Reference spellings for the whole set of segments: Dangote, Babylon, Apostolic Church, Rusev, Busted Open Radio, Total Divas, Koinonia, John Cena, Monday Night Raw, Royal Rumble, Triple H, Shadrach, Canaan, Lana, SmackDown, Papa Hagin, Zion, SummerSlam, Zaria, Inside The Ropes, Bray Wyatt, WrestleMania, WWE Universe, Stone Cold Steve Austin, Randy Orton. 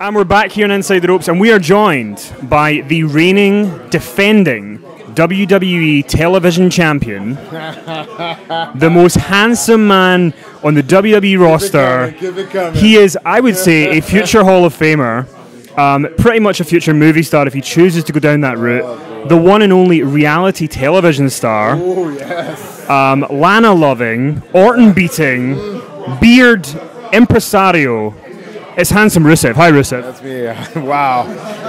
And we're back here on Inside the Ropes, and we are joined by the reigning, defending WWE television champion, the most handsome man on the WWE roster. Keep it coming. He is, I would say, a future Hall of Famer, pretty much a future movie star if he chooses to go down that route, the one and only reality television star, Lana loving, Orton beating, beard impresario. It's handsome Rusev. Hi, Rusev. That's me. Wow.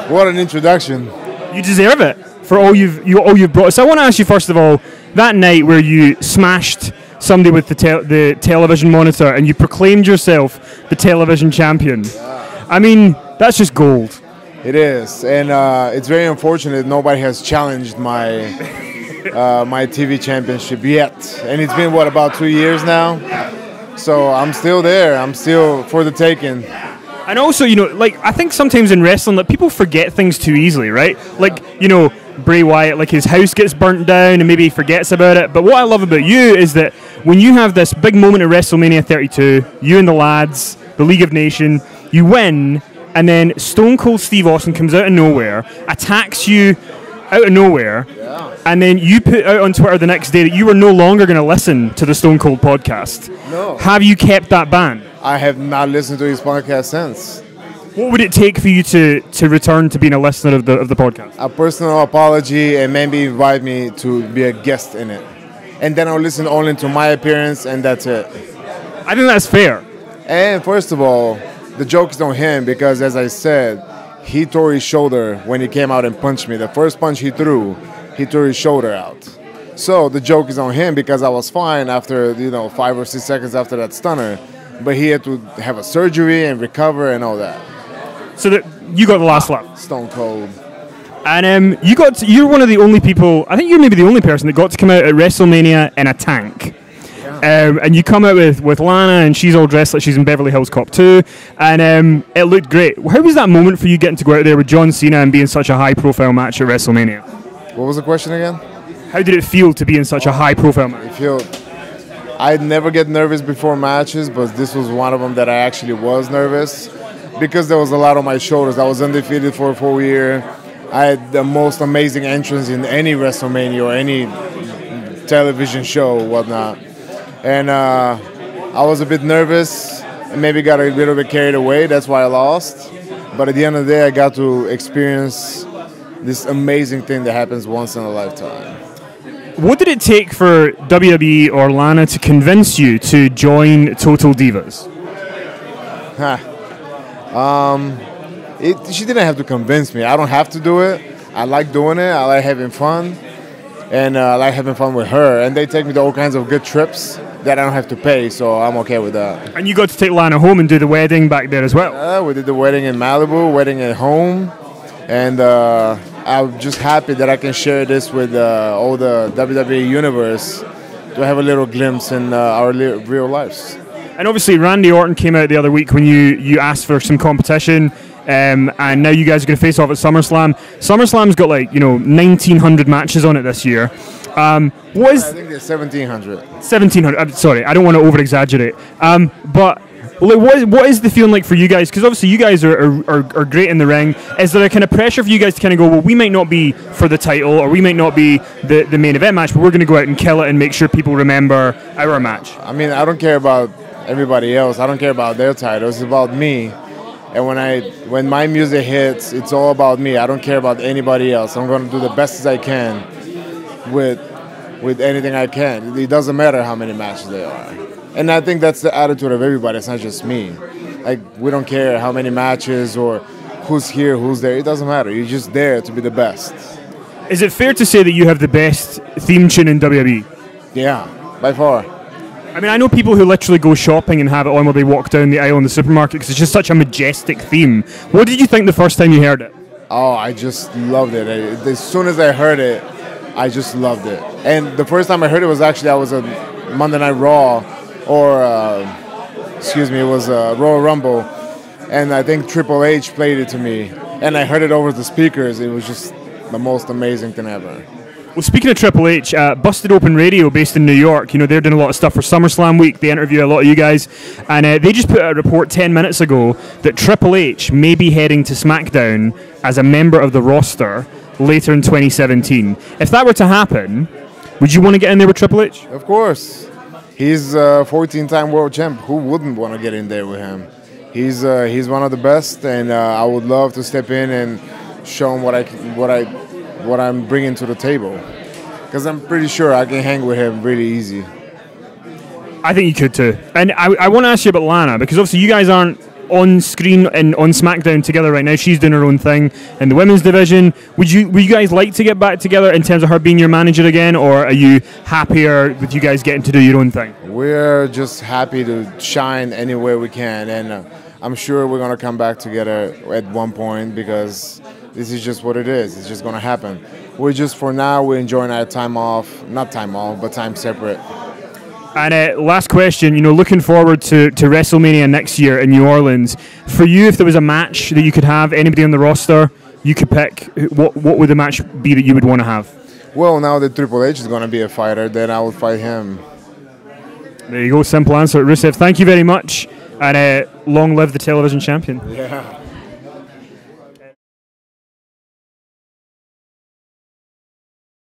What an introduction. You deserve it for all you've brought us. So I want to ask you, first of all, that night where you smashed somebody with the television monitor and you proclaimed yourself the television champion. Yeah. I mean, that's just gold. It is. And it's very unfortunate nobody has challenged my, my TV championship yet. And it's been, what, about 2 years now? So I'm still there. I'm still for the taking. And also, you know, like, I think sometimes in wrestling, like, people forget things too easily, right? Like, you know, Bray Wyatt, like, his house gets burnt down and maybe he forgets about it. But what I love about you is that when you have this big moment at WrestleMania 32, you and the lads, the League of Nations, you win, and then Stone Cold Steve Austin comes out of nowhere, attacks you out of nowhere, and then you put out on Twitter the next day that you were no longer going to listen to the Stone Cold podcast. No. Have you kept that ban? I have not listened to his podcast since. What would it take for you to return to being a listener of the podcast? A personal apology, and maybe invite me to be a guest in it. And then I'll listen only to my appearance, and that's it. I think that's fair. And first of all, the joke is on him because, as I said, he tore his shoulder when he came out and punched me. The first punch he threw, he tore his shoulder out. So the joke is on him because I was fine after, you know, 5 or 6 seconds after that stunner. But he had to have a surgery and recover and all that. So that you got the last lap. Stone Cold. And you got to, you're one of the only people, I think you're maybe the only person that got to come out at WrestleMania in a tank. And you come out with Lana, and she's all dressed like she's in Beverly Hills Cop 2, and it looked great. How was that moment for you getting to go out there with John Cena and be in such a high-profile match at WrestleMania? What was the question again? How did it feel to be in such a high-profile match? I never get nervous before matches, but this was one of them that I actually was nervous because there was a lot on my shoulders. I was undefeated for a full year. I had the most amazing entrance in any WrestleMania or any television show or whatnot. And I was a bit nervous and maybe got a little bit carried away. That's why I lost. But at the end of the day, I got to experience this amazing thing that happens once in a lifetime. What did it take for WWE or Lana to convince you to join Total Divas? She didn't have to convince me. I don't have to do it. I like doing it. I like having fun. And I like having fun with her. And they take me to all kinds of good trips that I don't have to pay, so I'm okay with that. And you got to take Lana home and do the wedding back there as well. We did the wedding in Malibu, wedding at home, and I'm just happy that I can share this with all the WWE Universe to have a little glimpse in our real lives. And obviously Randy Orton came out the other week when you asked for some competition, and now you guys are going to face off at SummerSlam. SummerSlam's got, like, you know, 1,900 matches on it this year. I think there's 1,700. 1,700. I'm sorry, I don't want to over-exaggerate. But what is the feeling like for you guys? Because obviously you guys are great in the ring. Is there a kind of pressure for you guys to kind of go, well, we might not be for the title, or we might not be the main event match, but we're going to go out and kill it and make sure people remember our match? I mean, I don't care about everybody else. I don't care about their titles. It's about me. And when my music hits, it's all about me. I don't care about anybody else. I'm going to do the best as I can with anything I can. It doesn't matter how many matches there are. And I think that's the attitude of everybody. It's not just me. Like, we don't care how many matches or who's here, who's there. It doesn't matter. You're just there to be the best. Is it fair to say that you have the best theme tune in WWE? Yeah, by far. I mean, I know people who literally go shopping and have it on while they walk down the aisle in the supermarket because it's just such a majestic theme. What did you think the first time you heard it? Oh, I just loved it. As soon as I heard it, I just loved it. And the first time I heard it was actually, I was at Monday Night Raw, or, it was Royal Rumble. And I think Triple H played it to me. And I heard it over the speakers. It was just the most amazing thing ever. Well, speaking of Triple H, Busted Open Radio, based in New York, you know, they're doing a lot of stuff for SummerSlam week. They interview a lot of you guys, and they just put out a report 10 minutes ago that Triple H may be heading to SmackDown as a member of the roster later in 2017. If that were to happen, would you want to get in there with Triple H? Of course. He's a 14-time world champ. Who wouldn't want to get in there with him? He's one of the best, and I would love to step in and show him what I'm bringing to the table, because I'm pretty sure I can hang with him really easy. I think you could too. And I want to ask you about Lana, because obviously you guys aren't on screen and on SmackDown together right now. She's doing her own thing in the women's division. Would you guys like to get back together in terms of her being your manager again, or are you happier with you guys getting to do your own thing? We're just happy to shine anywhere we can, and I'm sure we're going to come back together at one point, because this is just what it is. It's just going to happen. We're just, for now, we're enjoying our time off. Not time off, but time separate. And last question, you know, looking forward to WrestleMania next year in New Orleans. For you, if there was a match that you could have, anybody on the roster, you could pick, what would the match be that you would want to have? Well, now that Triple H is going to be a fighter, then I would fight him. There you go, simple answer. Rusev, thank you very much. And long live the television champion. Yeah.